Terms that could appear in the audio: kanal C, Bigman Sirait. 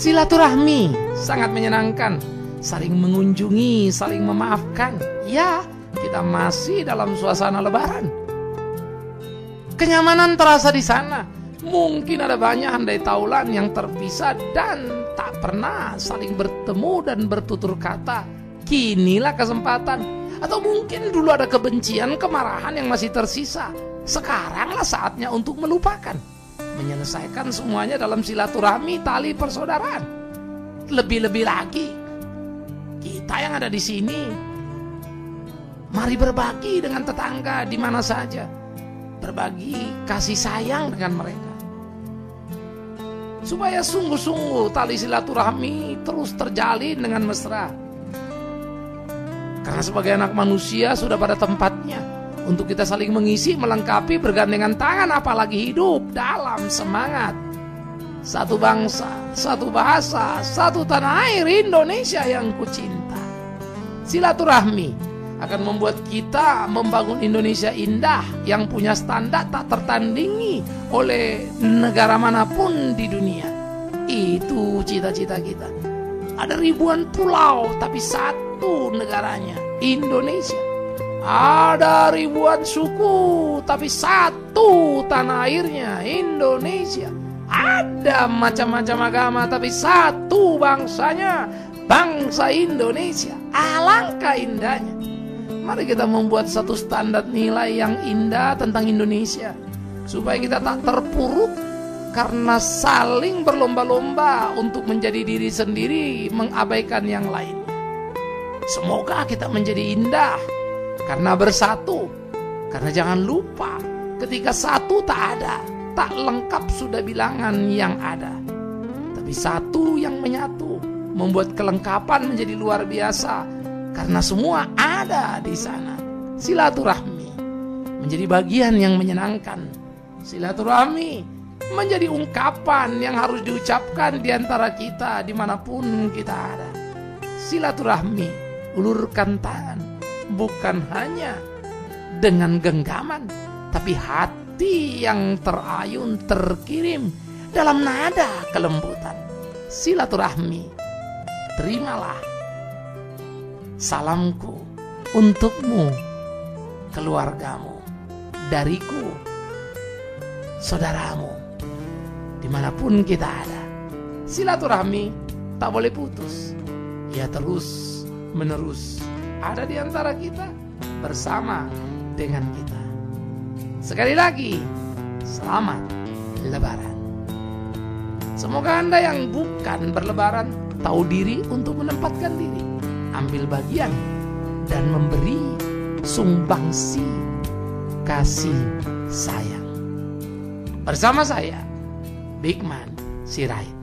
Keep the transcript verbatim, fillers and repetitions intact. Silaturahmi sangat menyenangkan, saling mengunjungi, saling memaafkan. Ya, kita masih dalam suasana lebaran. Kenyamanan terasa di sana. Mungkin ada banyak handai taulan yang terpisah dan tak pernah saling bertemu dan bertutur kata. Kinilah kesempatan. Atau mungkin dulu ada kebencian, kemarahan yang masih tersisa. Sekaranglah saatnya untuk melupakan, menyelesaikan semuanya dalam silaturahmi, tali persaudaraan. Lebih-lebih lagi, kita yang ada di sini, mari berbagi dengan tetangga di mana saja, berbagi kasih sayang dengan mereka, supaya sungguh-sungguh tali silaturahmi terus terjalin dengan mesra. Karena sebagai anak manusia sudah pada tempatnya untuk kita saling mengisi, melengkapi, bergandengan tangan, apalagi hidup dalam semangat. Satu bangsa, satu bahasa, satu tanah air, Indonesia yang kucinta. Silaturahmi akan membuat kita membangun Indonesia indah yang punya standar tak tertandingi oleh negara manapun di dunia. Itu cita-cita kita. Ada ribuan pulau tapi satu negaranya, Indonesia. Ada ribuan suku, tapi satu tanah airnya, Indonesia. Ada macam-macam agama, tapi satu bangsanya, bangsa Indonesia. Alangkah indahnya. Mari kita membuat satu standar nilai yang indah tentang Indonesia, supaya kita tak terpuruk karena saling berlomba-lomba untuk menjadi diri sendiri, mengabaikan yang lain. Semoga kita menjadi indah karena bersatu. Karena jangan lupa, ketika satu tak ada, tak lengkap sudah bilangan yang ada. Tapi satu yang menyatu membuat kelengkapan menjadi luar biasa, karena semua ada di sana. Silaturahmi menjadi bagian yang menyenangkan. Silaturahmi menjadi ungkapan yang harus diucapkan di antara kita, dimanapun kita ada. Silaturahmi ulurkan tangan, bukan hanya dengan genggaman, tapi hati yang terayun, terkirim dalam nada kelembutan. Silaturahmi, terimalah salamku untukmu, keluargamu, dariku, saudaramu, dimanapun kita ada. Silaturahmi tak boleh putus, ya terus menerus ada di antara kita, bersama dengan kita. Sekali lagi, selamat Lebaran. Semoga Anda yang bukan berlebaran tahu diri untuk menempatkan diri, ambil bagian dan memberi sumbangsi kasih sayang. Bersama saya, Bigman Sirait.